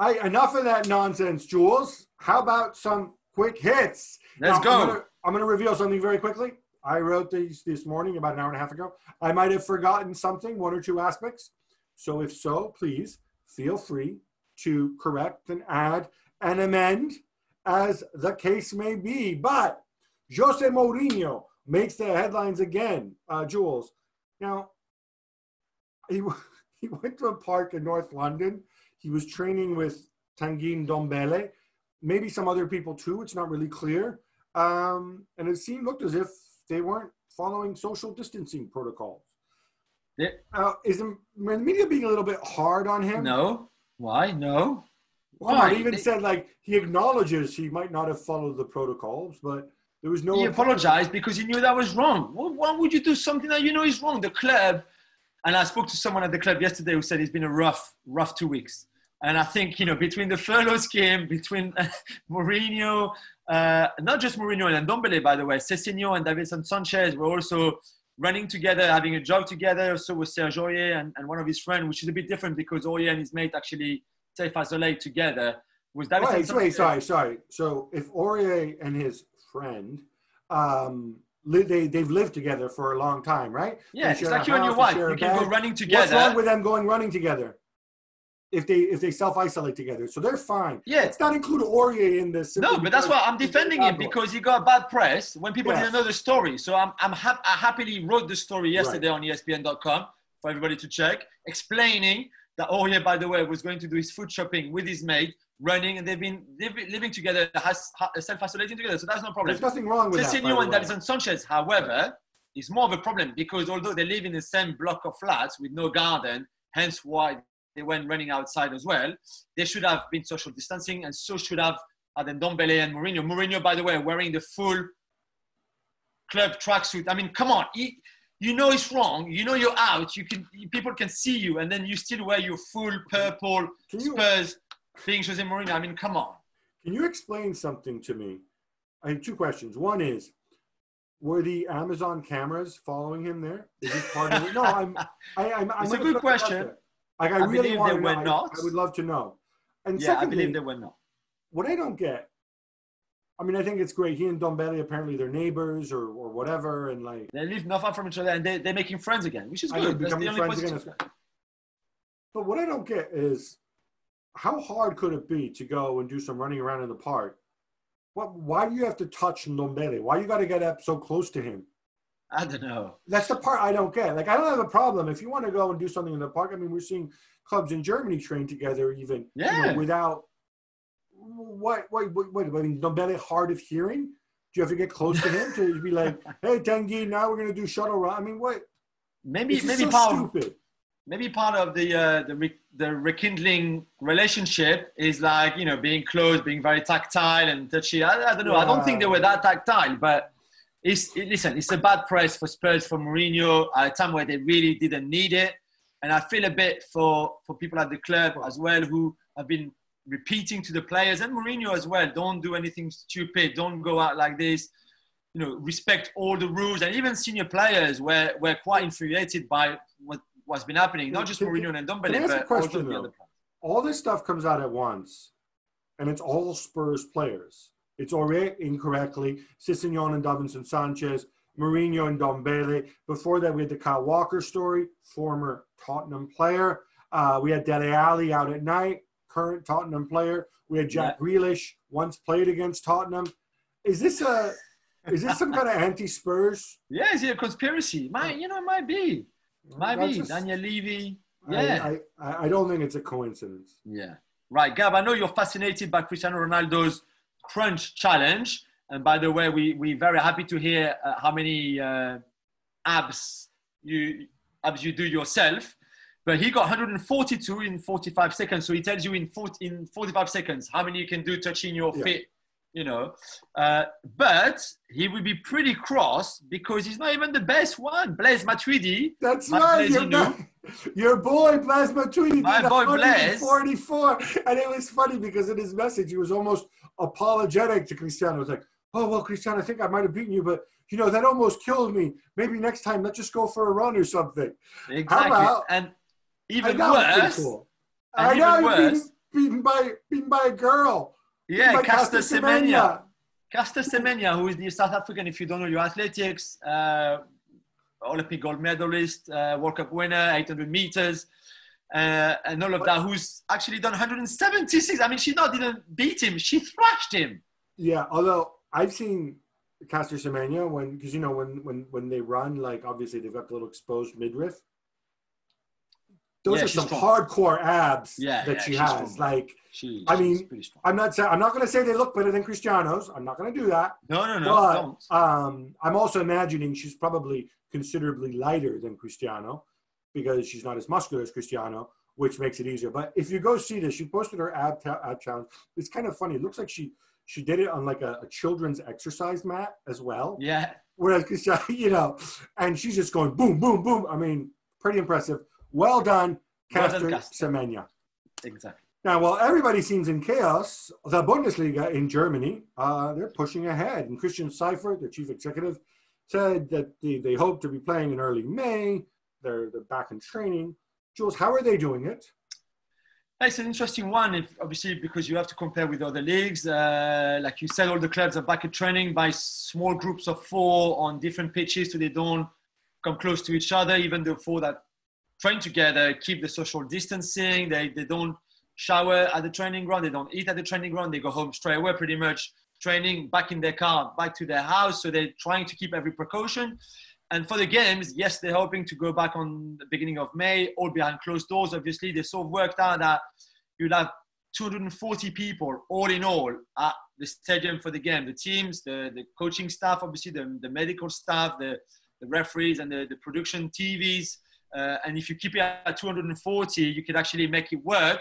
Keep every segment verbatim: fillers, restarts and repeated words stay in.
I, enough of that nonsense, Jules. How about some quick hits? Let's now, go. I'm gonna, I'm gonna reveal something very quickly. I wrote these this morning about an hour and a half ago. I might have forgotten something, one or two aspects. So if so, please feel free to correct and add and amend as the case may be. But Jose Mourinho makes the headlines again, uh, Jules. Now, he, he went to a park in North London. He was training with Tanguy Ndombele, maybe some other people too. It's not really clear. Um, and it seemed, looked as if they weren't following social distancing protocols. Yeah. Uh, is the media being a little bit hard on him? No. Why? No. Well, Why? I even they, said, like, he acknowledges he might not have followed the protocols, but there was no... He apologized because he knew that was wrong. Well, why would you do something that you know is wrong? The club... And I spoke to someone at the club yesterday who said it's been a rough, rough two weeks. And I think, you know, between the furlough scheme, between Mourinho, uh, not just Mourinho and Ndombele, by the way, Cessinho and Davinson Sánchez were also running together, having a job together. So was Serge Aurier and, and one of his friends, which is a bit different because Aurier and his mate actually take Fazole together. Was Davinson wait, Sánchez- wait, sorry, sorry. So if Aurier and his friend... Um, They, they've lived together for a long time, right? Yeah, it's like you and your wife. You can go running together. What's wrong with them going running together? If they if they self-isolate together. So they're fine. Yeah. Let's not include Aurier in this. No, but that's why I'm defending him, because he got bad press when people yes. didn't know the story. So I'm, I'm ha- I happily wrote the story yesterday right. on E S P N dot com for everybody to check, explaining that Aurier, by the way, was going to do his food shopping with his mate, running, and they've been living together, self-isolating together, so that's no problem. There's nothing wrong with Cessinho that. And Davinson Sanchez, however, is more of a problem because although they live in the same block of flats with no garden, hence why they went running outside as well, they should have been social distancing, and so should have Ndombele and Mourinho. Mourinho, by the way, wearing the full club tracksuit. I mean, come on. He, you know it's wrong. You know you're out. You can people can see you, and then you still wear your full purple you- Spurs. Being Jose Mourinho, I mean, come on. Can you explain something to me? I have two questions. One is, were the Amazon cameras following him there? Is this part of it? No, I'm... I, I'm it's I'm a good question. Like, I, I really want to know. I, I would love to know. And yeah, secondly, I believe they were not. What I don't get, I mean, I think it's great. He and Ndombele, apparently they're neighbors or, or whatever, and like... They live not far from each other, and they, they're making friends again, which is good. That's the only positive. But what I don't get is... How hard could it be to go and do some running around in the park? What? Why do you have to touch Ndombele? Why you got to get up so close to him? I don't know. That's the part I don't get. Like, I don't have a problem. If you want to go and do something in the park, I mean, we're seeing clubs in Germany train together even yeah. you know, without – what, what, what, what, I mean, Ndombele hard of hearing? Do you have to get close to him to be like, hey, Tanguy, now we're going to do shuttle run? I mean, what? Maybe, this maybe is so Paul- stupid. Maybe part of the uh, the, re- the rekindling relationship is like, you know, being close, being very tactile and touchy. I, I don't know. Wow. I don't think they were that tactile, but it's it, listen, it's a bad press for Spurs, for Mourinho, at a time where they really didn't need it. And I feel a bit for, for people at the club as well who have been repeating to the players and Mourinho as well, don't do anything stupid, don't go out like this. You know, respect all the rules. And even senior players were, were quite infuriated by what what's been happening, not just Mourinho and Ndombele, but question, also the other players. All this stuff comes out at once, and it's all Spurs players. It's Aurier incorrectly, Sessegnon and Davinson Sánchez, Mourinho and Ndombele. Before that, we had the Kyle Walker story, former Tottenham player. Uh, we had Dele Alli out at night, current Tottenham player. We had Jack yeah. Grealish, once played against Tottenham. Is this a is this some kind of anti-Spurs? Yeah, is it a conspiracy? Might, you know, it might be. Maybe just, Daniel Levy. Yeah, I, I, I don't think it's a coincidence. Yeah, right, Gab. I know you're fascinated by Cristiano Ronaldo's crunch challenge, and by the way, we we very happy to hear uh, how many uh, abs you abs you do yourself. But he got one hundred forty-two in forty-five seconds, so he tells you in forty, in forty-five seconds how many you can do touching your yeah. feet. You know, uh, but he would be pretty cross because he's not even the best one. Blaise Matuidi. That's right. Your, your boy, Blaise Matuidi. My boy, Blaise. forty-four. And it was funny because in his message, he was almost apologetic to Cristiano. He was like, oh, well, Cristiano, I think I might have beaten you, but, you know, that almost killed me. Maybe next time, let's just go for a run or something. Exactly. How about, and even worse. Cool. And I even know, worse. beaten by beaten by a girl. Yeah, Caster Semenya. Caster Semenya, who is the South African, if you don't know your athletics, uh, Olympic gold medalist, uh, World Cup winner, eight hundred meters, uh, and all of that, who's actually done one hundred seventy-six. I mean, she not didn't beat him. She thrashed him. Yeah, although I've seen Caster Semenya when, because, you know, when, when, when they run, like, obviously they've got the little exposed midriff. Those yeah, are some strong. hardcore abs yeah, that yeah, she has. Strong. Like, she, I mean, I'm not I'm not going to say they look better than Cristiano's. I'm not going to do that. No, no, no. But don't. Um, I'm also imagining she's probably considerably lighter than Cristiano because she's not as muscular as Cristiano, which makes it easier. But if you go see this, she posted her ab, ta- ab challenge. It's kind of funny. It looks like she she did it on like a, a children's exercise mat as well. Yeah. Whereas Cristiano, you know, and she's just going boom, boom, boom. I mean, pretty impressive. Well done, Caster well Semenya. Exactly. Now, while everybody seems in chaos, the Bundesliga in Germany, uh, they're pushing ahead. And Christian Seifert, the chief executive, said that they, they hope to be playing in early May. They're, they're back in training. Jules, how are they doing it? It's an interesting one, if, obviously, because you have to compare with other leagues. Uh, like you said, all the clubs are back in training by small groups of four on different pitches so they don't come close to each other, even though four that train together, keep the social distancing. They they don't shower at the training ground. They don't eat at the training ground. They go home straight away, pretty much training, back in their car, back to their house. So they're trying to keep every precaution. And for the games, yes, they're hoping to go back on the beginning of May, all behind closed doors. Obviously, they sort of worked out that you'll have two hundred forty people all in all at the stadium for the game. The teams, the, the coaching staff, obviously, the, the medical staff, the, the referees and the, the production T Vs. Uh, and if you keep it at two hundred forty, you can actually make it work.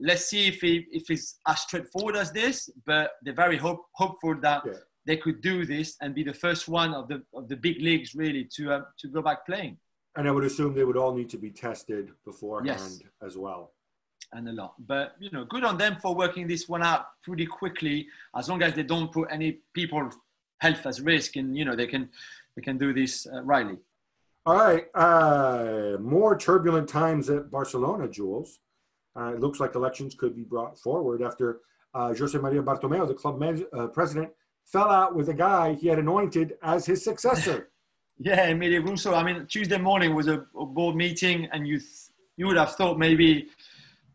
Let's see if it, if it's as straightforward as this, but they're very hope, hopeful that yeah. they could do this and be the first one of the of the big leagues really to uh, to go back playing. And I would assume they would all need to be tested beforehand yes. as well. And a lot. But, you know, good on them for working this one out pretty quickly, as long as they don't put any people's health at risk and, you know, they can, they can do this uh, rightly. All right, uh, more turbulent times at Barcelona, Jules. Uh, it looks like elections could be brought forward after uh, Jose Maria Bartomeu, the club man- uh, president, fell out with a guy he had anointed as his successor. yeah, Emili Rousaud. I mean, Tuesday morning was a, a board meeting, and you th- you would have thought maybe,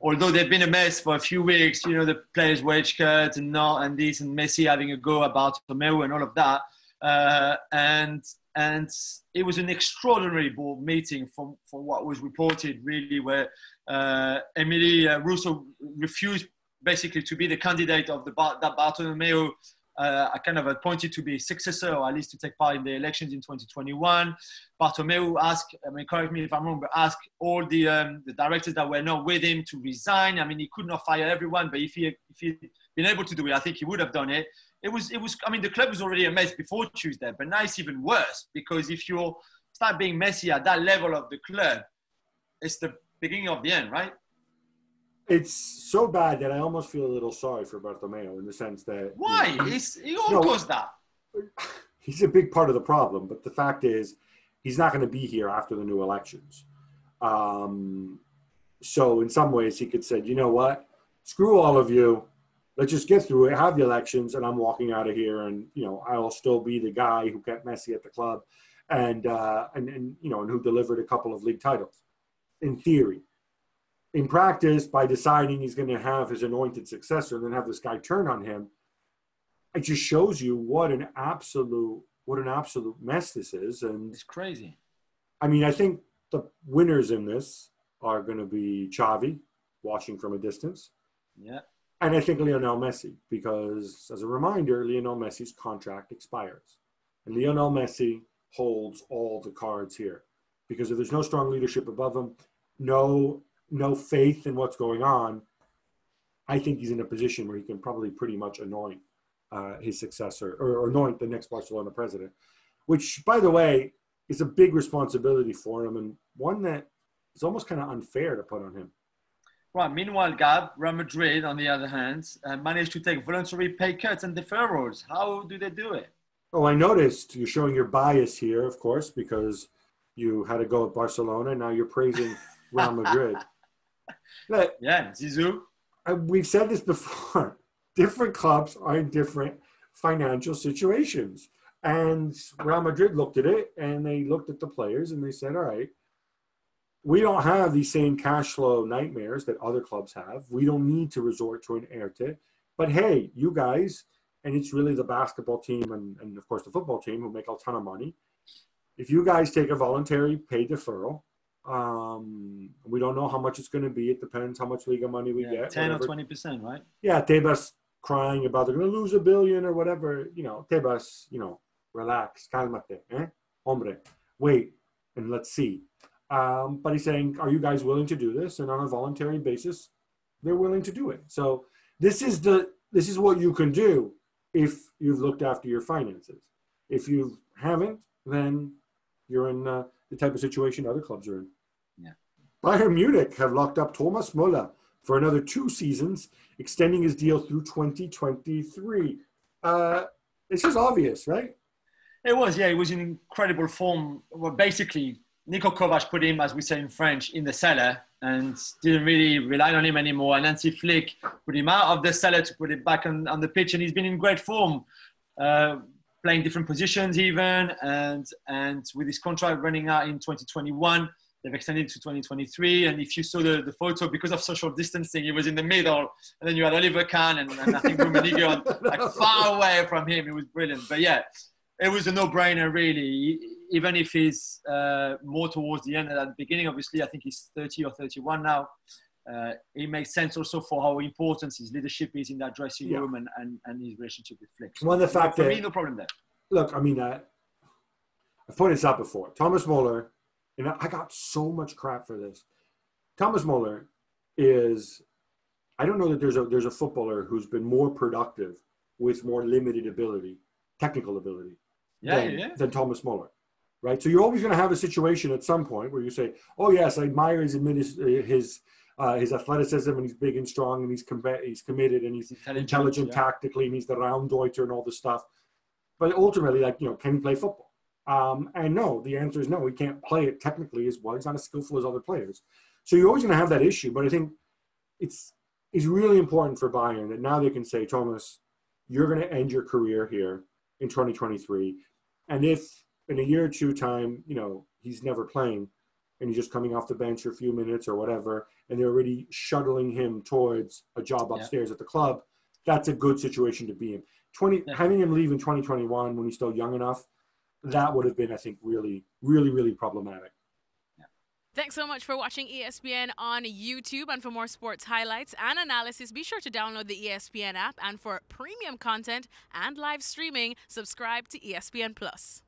although they've been a mess for a few weeks, you know, the players' wage cuts and not and this and Messi having a go about Bartomeu and all of that, uh, and. And it was an extraordinary board meeting from, from what was reported, really, where uh, Emili uh, Rousaud refused basically to be the candidate of the Bar- that Bartomeu uh, kind of appointed to be a successor, or at least to take part in the elections in twenty twenty-one. Bartomeu asked, I mean, correct me if I'm wrong, but asked all the um, the directors that were not with him to resign. I mean, he could not fire everyone, but if he if he'd been able to do it, I think he would have done it. It was, it was, I mean, the club was already a mess before Tuesday, but now it's even worse because if you start being messy at that level of the club, it's the beginning of the end, right? It's so bad that I almost feel a little sorry for Bartomeu in the sense that... Why? You know, he's, he all you know, caused that. He's a big part of the problem, but the fact is he's not going to be here after the new elections. Um, so in some ways he could say, you know what? Screw all of you. Let's just get through it, have the elections, and I'm walking out of here, and, you know, I'll still be the guy who kept Messi at the club and, uh, and, and you know, and who delivered a couple of league titles, in theory. In practice, by deciding he's going to have his anointed successor and then have this guy turn on him, it just shows you what an absolute, what an absolute mess this is. And it's crazy. I mean, I think the winners in this are going to be Xavi, watching from a distance. Yeah. And I think Lionel Messi, because as a reminder, Lionel Messi's contract expires. And Lionel Messi holds all the cards here. Because if there's no strong leadership above him, no, no faith in what's going on, I think he's in a position where he can probably pretty much anoint uh, his successor, or, or anoint the next Barcelona president, which, by the way, is a big responsibility for him, and one that is almost kind of unfair to put on him. Right. Meanwhile, Gab, Real Madrid, on the other hand, uh, managed to take voluntary pay cuts and deferrals. How do they do it? Oh, I noticed you're showing your bias here, of course, because you had a go at Barcelona. Now you're praising Real Madrid. But, yeah, Zizou. I, we've said this before, different clubs are in different financial situations. And Real Madrid looked at it and they looked at the players and they said, all right, we don't have these same cash flow nightmares that other clubs have. We don't need to resort to an ERTE. But hey, you guys, and it's really the basketball team and, and of course the football team who make a ton of money. If you guys take a voluntary pay deferral, um, we don't know how much it's going to be. It depends how much league of money we yeah, get. ten whatever. Or twenty percent, right? Yeah, Tebas crying about they're going to lose a billion or whatever. You know, Tebas, you know, relax, calmate, eh? Hombre, wait, and let's see. Um, but he's saying, are you guys willing to do this? And on a voluntary basis, they're willing to do it. So this is the this is what you can do if you've looked after your finances. If you haven't, then you're in uh, the type of situation other clubs are in. Yeah. Bayern Munich have locked up Thomas Muller for another two seasons, extending his deal through twenty twenty-three. Uh, it's just obvious, right? It was, yeah. It was in incredible form. Well, basically, Nico Kovac put him, as we say in French, in the cellar and didn't really rely on him anymore. And Hansi Flick put him out of the cellar to put it back on, on the pitch. And he's been in great form, uh, playing different positions even. And and with his contract running out in twenty twenty-one, they've extended to twenty twenty-three. And if you saw the, the photo, because of social distancing, he was in the middle. And then you had Oliver Kahn and, and I think Rummenigge like far away from him. It was brilliant. But yeah, it was a no-brainer, really. Even if he's uh, more towards the end than at the beginning, obviously, I think he's thirty or thirty-one now. Uh, it makes sense also for how important his leadership is in that dressing yeah. room and, and, and his relationship with Flick. Well, the fact for that, me, no problem there. Look, I mean, uh, I've pointed this out before. Thomas Muller, and I got so much crap for this. Thomas Muller is, I don't know that there's a, there's a footballer who's been more productive with more limited ability, technical ability, yeah, than, yeah. than Thomas Muller. Right, so you're always going to have a situation at some point where you say, "Oh yes, I admire his his uh, his athleticism, and he's big and strong, and he's com- he's committed, and he's intelligent, intelligent yeah. tactically, and he's the roundeuter and all this stuff." But ultimately, like you know, can he play football? Um, and no, the answer is no. He can't play it technically as well. He's not as skillful as other players. So you're always going to have that issue. But I think it's it's really important for Bayern that now they can say, "Thomas, you're going to end your career here in twenty twenty-three, and if." In a year or two time, you know, he's never playing and he's just coming off the bench for a few minutes or whatever, and they're already shuttling him towards a job upstairs yeah. at the club. That's a good situation to be in. twenty yeah. Having him leave in twenty twenty-one when he's still young enough, that would have been, I think, really, really, really problematic. Yeah. Thanks so much for watching E S P N on YouTube. And for more sports highlights and analysis, be sure to download the E S P N app. And for premium content and live streaming, subscribe to E S P N Plus.